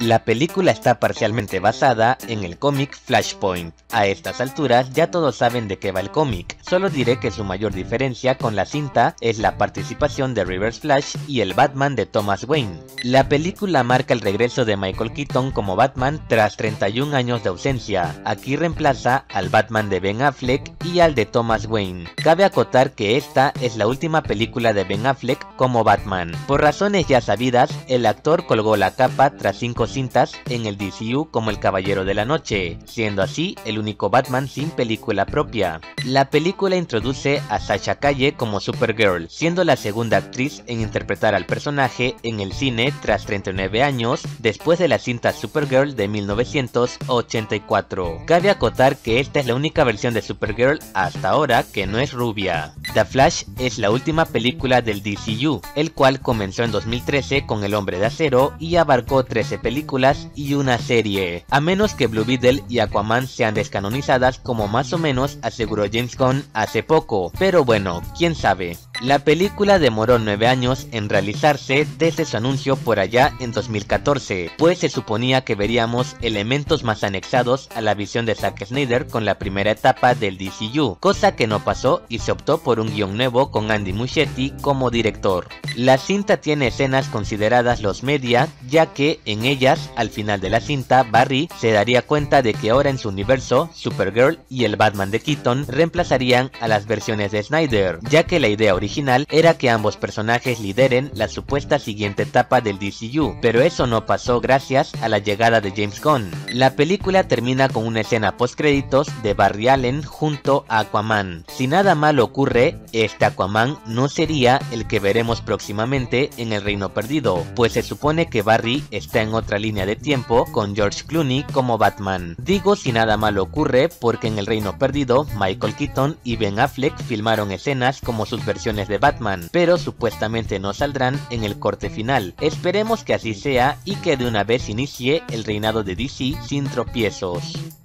La película está parcialmente basada en el cómic Flashpoint. A estas alturas ya todos saben de qué va el cómic, solo diré que su mayor diferencia con la cinta es la participación de Reverse Flash y el Batman de Thomas Wayne. La película marca el regreso de Michael Keaton como Batman tras 31 años de ausencia. Aquí reemplaza al Batman de Ben Affleck y al de Thomas Wayne. Cabe acotar que esta es la última película de Ben Affleck como Batman. Por razones ya sabidas, el actor colgó la capa tras 5 cintas en el DCU como El Caballero de la Noche, siendo así el único Batman sin película propia. La película introduce a Sasha Calle como Supergirl, siendo la segunda actriz en interpretar al personaje en el cine tras 39 años después de la cinta Supergirl de 1984. Cabe acotar que esta es la única versión de Supergirl hasta ahora que no es rubia. The Flash es la última película del DCU, el cual comenzó en 2013 con El Hombre de Acero y abarcó 13 películas y una serie, a menos que Blue Beetle y Aquaman sean descanonizadas, como más o menos aseguró James Gunn hace poco, pero bueno, quién sabe. La película demoró 9 años en realizarse desde su anuncio por allá en 2014, pues se suponía que veríamos elementos más anexados a la visión de Zack Snyder con la primera etapa del DCU, cosa que no pasó y se optó por un guión nuevo con Andy Muschietti como director. La cinta tiene escenas consideradas los media, ya que en ella al final de la cinta, Barry se daría cuenta de que ahora en su universo, Supergirl y el Batman de Keaton reemplazarían a las versiones de Snyder, ya que la idea original era que ambos personajes lideren la supuesta siguiente etapa del DCU, pero eso no pasó gracias a la llegada de James Gunn. La película termina con una escena postcréditos de Barry Allen junto a Aquaman. Si nada malo ocurre, este Aquaman no sería el que veremos próximamente en El Reino Perdido, pues se supone que Barry está en otra línea de tiempo con George Clooney como Batman. Digo si nada malo ocurre porque en El Reino Perdido Michael Keaton y Ben Affleck filmaron escenas como sus versiones de Batman, pero supuestamente no saldrán en el corte final. Esperemos que así sea y que de una vez inicie el reinado de DC sin tropiezos.